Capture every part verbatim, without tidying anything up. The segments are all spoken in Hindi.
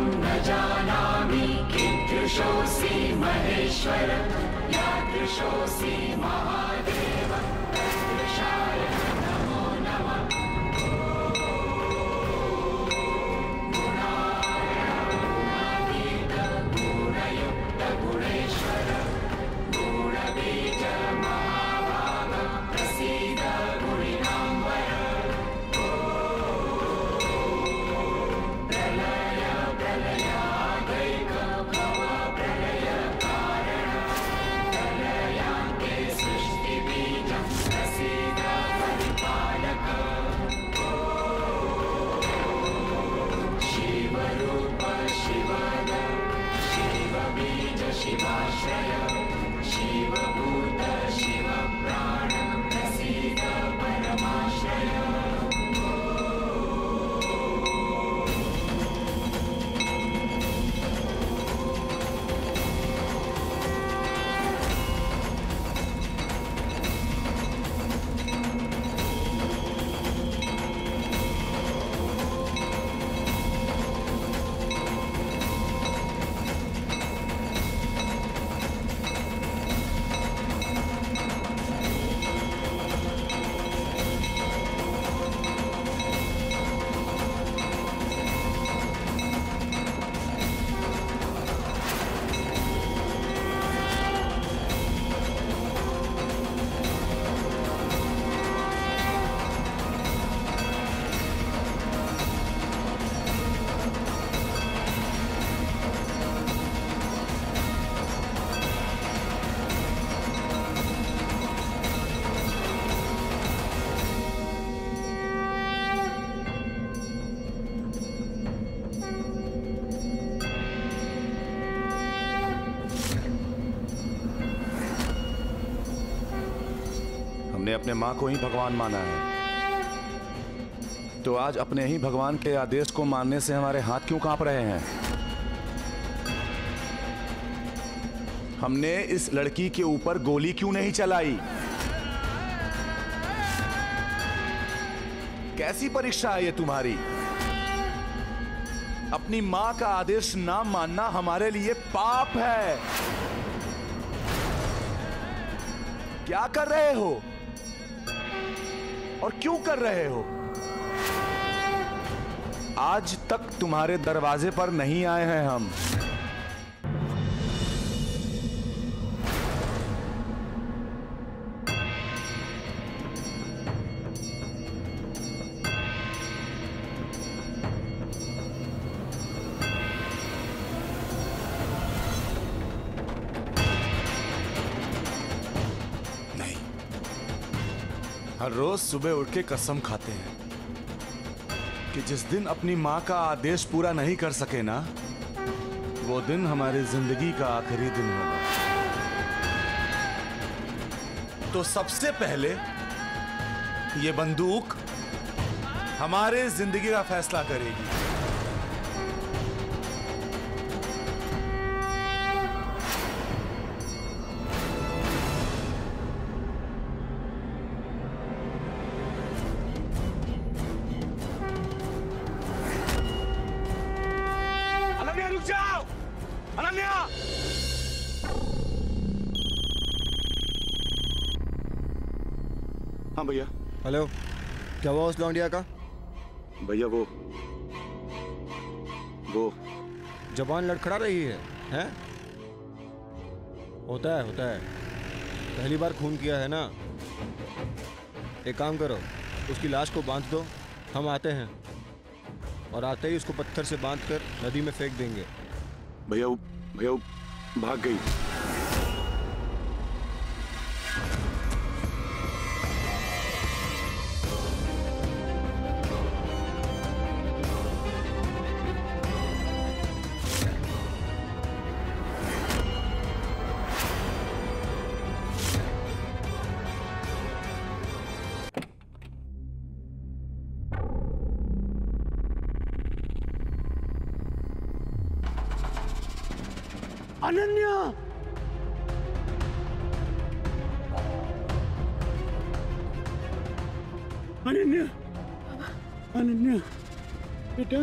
त्वं न जानामि कीदृशोऽसि महेश्वर यादृशोऽसि महादेव तदृशाय नमो नमः। अपने मां को ही भगवान माना है, तो आज अपने ही भगवान के आदेश को मानने से हमारे हाथ क्यों कांप रहे हैं? हमने इस लड़की के ऊपर गोली क्यों नहीं चलाई? कैसी परीक्षा है ये तुम्हारी? अपनी मां का आदेश ना मानना हमारे लिए पाप है। क्या कर रहे हो और क्यों कर रहे हो? आज तक तुम्हारे दरवाजे पर नहीं आए हैं हम। हर रोज सुबह उठ के कसम खाते हैं कि जिस दिन अपनी माँ का आदेश पूरा नहीं कर सके ना, वो दिन हमारी जिंदगी का आखिरी दिन होगा। तो सबसे पहले ये बंदूक हमारे जिंदगी का फैसला करेगी। हाँ भैया। हेलो, क्या हुआ उस लौंडिया का? भैया वो वो जबान लड़खड़ा रही है, हैं? होता है होता है, पहली बार खून किया है ना। एक काम करो, उसकी लाश को बांध दो, हम आते हैं, और आते ही उसको पत्थर से बांधकर नदी में फेंक देंगे। भैया वो भैया वो भाग गई। अनन्या, अनन्या, अनन्या बेटा।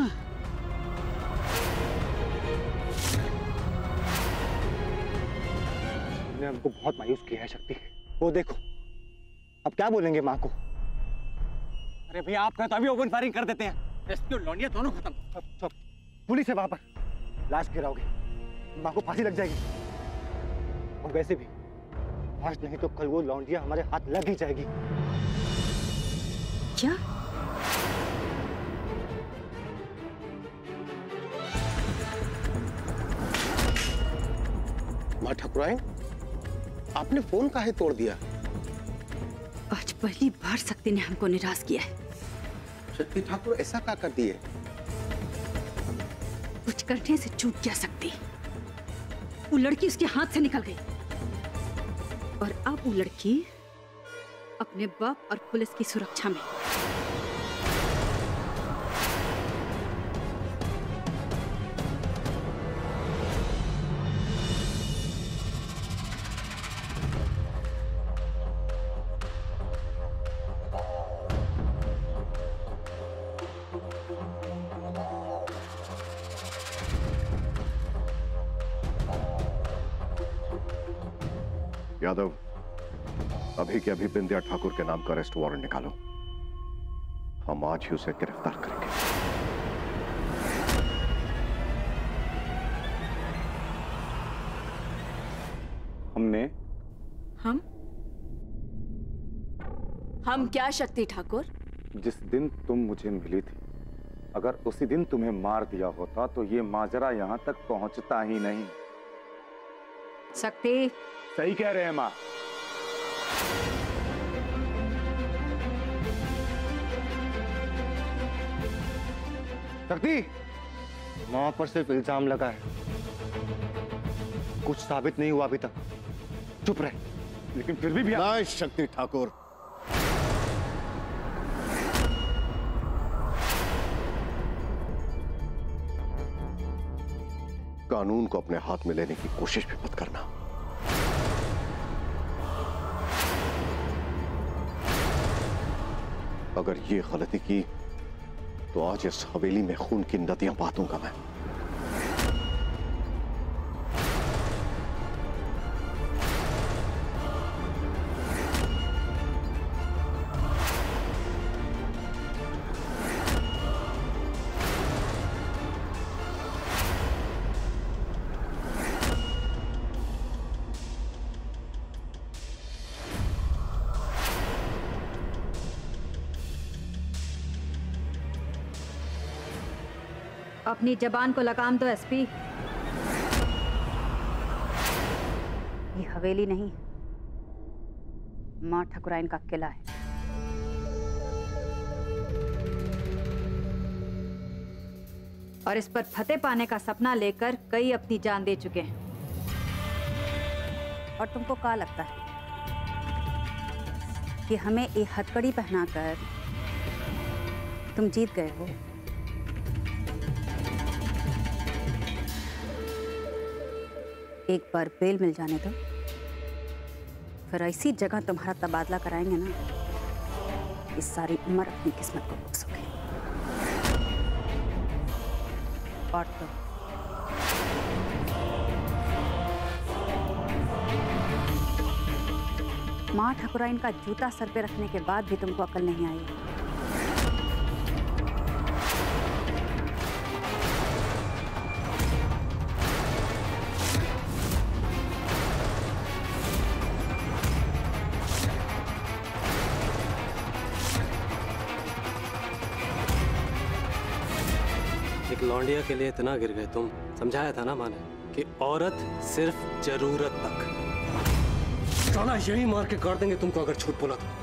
तुमने हमको बहुत मायूस किया है शक्ति। वो देखो अब क्या बोलेंगे माँ को। अरे भैया आप कहे तो अभी ओपन फायरिंग कर देते हैं। रेस्क्यू लौंडिया दोनों खत्म। सब सब पुलिस है वहां पर। लाश गिराओगे माँ को फांसी लग जाएगी। और वैसे भी आज नहीं तो कल वो लौंडिया हमारे हाथ लग ही जाएगी। क्या माँ ठाकुराइन, आपने फोन काहे तोड़ दिया? आज पहली बार शक्ति ने हमको निराश किया है। शक्ति ठाकुर ऐसा क्या कर दिए? कुछ करने से चूक गया शक्ति। वो लड़की उसके हाथ से निकल गई और अब वो लड़की अपने बाप और पुलिस की सुरक्षा में। यादव, अभी के अभी बिंदिया ठाकुर के नाम का अरेस्ट वारंट निकालो। हम आज ही उसे गिरफ्तार करेंगे। हमने हम हम क्या शक्ति ठाकुर? जिस दिन तुम मुझे मिली थी, अगर उसी दिन तुम्हें मार दिया होता तो ये माजरा यहां तक पहुंचता ही नहीं। शक्ति सही कह रहे हैं माँ। शक्ति, माँ पर सिर्फ इल्जाम लगा है, कुछ साबित नहीं हुआ अभी तक। चुप रहे। लेकिन फिर भी भी ना शक्ति ठाकुर, कानून को अपने हाथ में लेने की कोशिश भी मत करना। अगर ये गलती की तो आज इस हवेली में खून की नदियां बहाऊंगा मैं। अपनी जबान को लगाम दो एसपी। ये हवेली नहीं, मां ठकुराइन का किला है। और इस पर फतेह पाने का सपना लेकर कई अपनी जान दे चुके हैं। और तुमको क्या लगता है कि हमें एक हथकड़ी पहनाकर तुम जीत गए हो? एक बार बेल मिल जाने दो, फिर ऐसी जगह तुम्हारा तबादला कराएंगे ना, इस सारी उम्र अपनी किस्मत को भोगोगे। और तो मां ठाकुराइन का जूता सर पे रखने के बाद भी तुमको अकल नहीं आई। लौंडिया के लिए इतना गिर गए तुम। समझाया था ना माने कि औरत सिर्फ जरूरत तक। साला यही मार के काट देंगे तुमको अगर छूट बोला तो।